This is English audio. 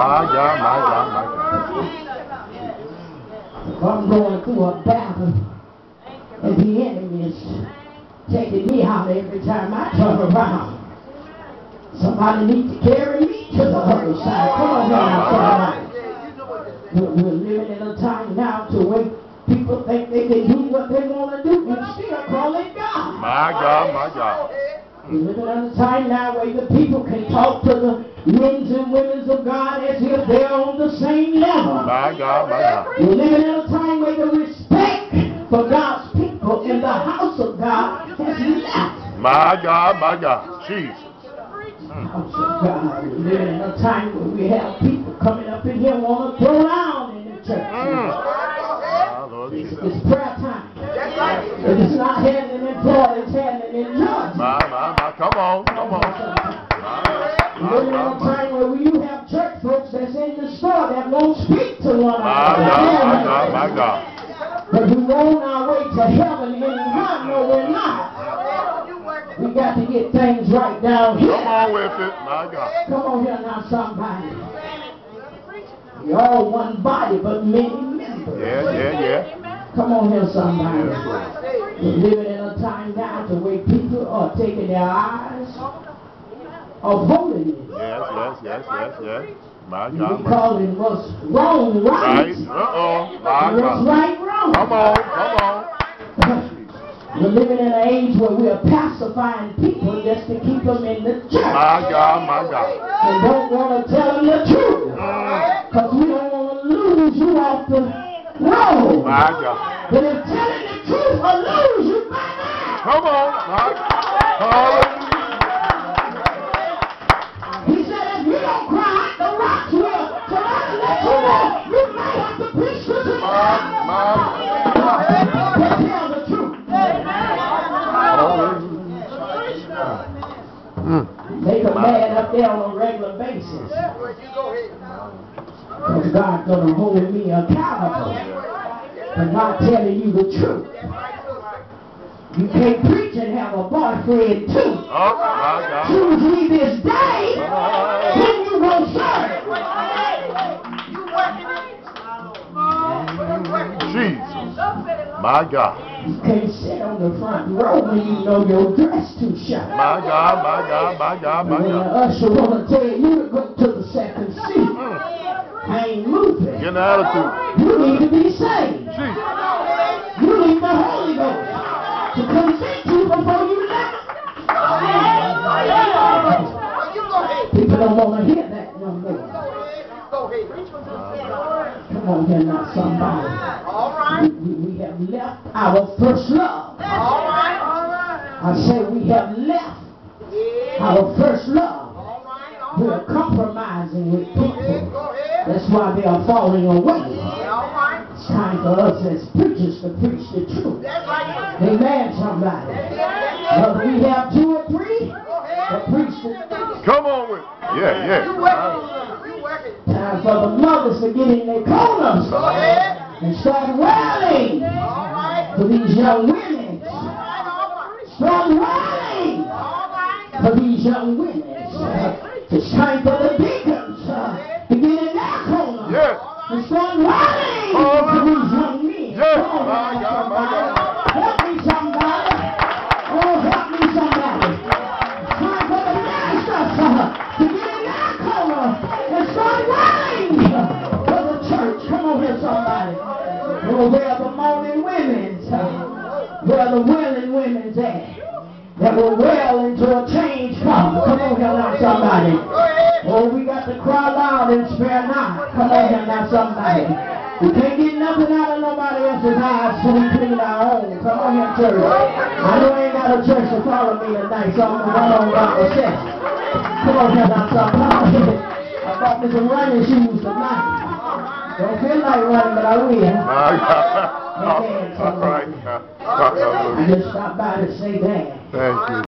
I'm going through a battle, and the enemy is taking me out every time I turn around. Somebody needs to carry me to the other side. Come on now, somebody. We're living in a time now to wait. People think they can do what they want to do and still call it God. My God, my God. We live in a time now where the people can talk to the men and women of God as if they're on the same level. My God, my God. We live in a time where the respect for God's people in the house of God has left. My God, my God. Jesus. House of God. We live in a time where we have people coming up in here want to throw down in the church. It's prayer time. If it's not happening in prayer, it's happening in judgment. My, come on, come on. We're in a time where you have church folks that's in the store that won't speak to one another. My God. But we're on our way to heaven and God, no we're not. We got to get things right down here. Come on with it, my God. Come on here now, somebody. We're all one body, but many members. Yeah. Come on here, somebody. We're living in a time now to where people are taking their eyes off holiness. Yes. My God. We're calling what's wrong right. My God. What's right wrong. Come on. We're living in an age where we are pacifying people just to keep them in the church. My God. And don't want to tell them the truth. Because we don't want to lose you off the road. My God. But if telling the truth will lose you by now. Come on. He said if you don't cry, the rocks will. So I let you know. You might have to preach to the But tell the truth. Make a man up there on a regular basis. Because God's going to hold me accountable for not telling you the truth. You can't preach and have a boyfriend too. Choose ye this day whom you will serve. Jesus, my God. You can't sit on the front row when you know your dress too short. My God. When the usher want to tell you to go to the second seat, I ain't moving. Get an attitude. You need to be saved. Jeez. You need the Holy Ghost to convict you before you left. People don't want to hear that no more. Come on here now, somebody. We have left our first love. I say we have left our first love. We're compromising with people. That's why they are falling away. It's time for us as preachers to preach the truth. Amen, somebody. But we have two or three to preach the truth. Come on with it. Yeah. Time for the mothers to get in their corners. Go ahead. And start rallying for these young women. Start rallying for these young women. It's time for the deacons to get in that corner. And start rallying for these young men. Help me, somebody. Oh, help me, somebody. It's time for the master to get in that corner and start rallying for the church. Come on here, somebody. Where the mourning women's where the willing women's at that will wail until a change comes. Come on here now, somebody. Oh, we got to cry loud and spare not. Come on here now, somebody. We can't get nothing out of nobody else's eyes, so we clean our own. Come on here, church. I know I ain't got a church to follow me tonight, so I'm going to run on about the church. Come on here now, somebody. I bought me some running shoes tonight. Don't feel like running, but I will. Amen. I just stopped by to say that. Thank you.